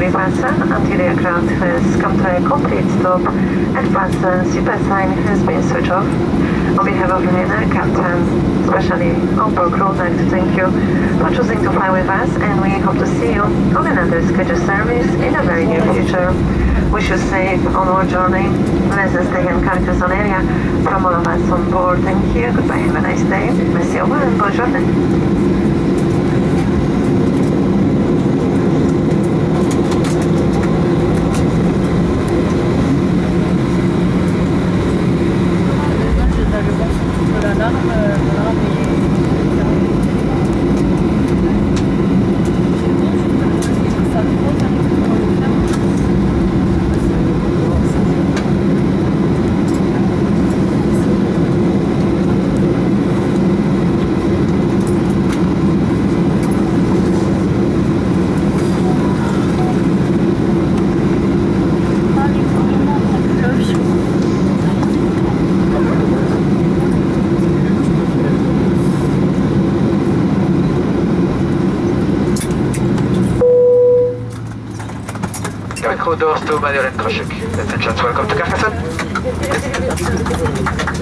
Victory Plaza until aircraft has come to a complete stop and Plaza super sign has been switched off. On behalf of Ryanair, Captain, especially on board crew, I'd like to thank you for choosing to fly with us, and we hope to see you on another scheduled service in the very near future. Wish you safe on our journey, pleasant stay in Carcassonne area from all of us on board. Thank you, goodbye, have a nice day, merci, au revoir, bonne journée. Doors to manual and Krusik. Attention, welcome to Carcassonne.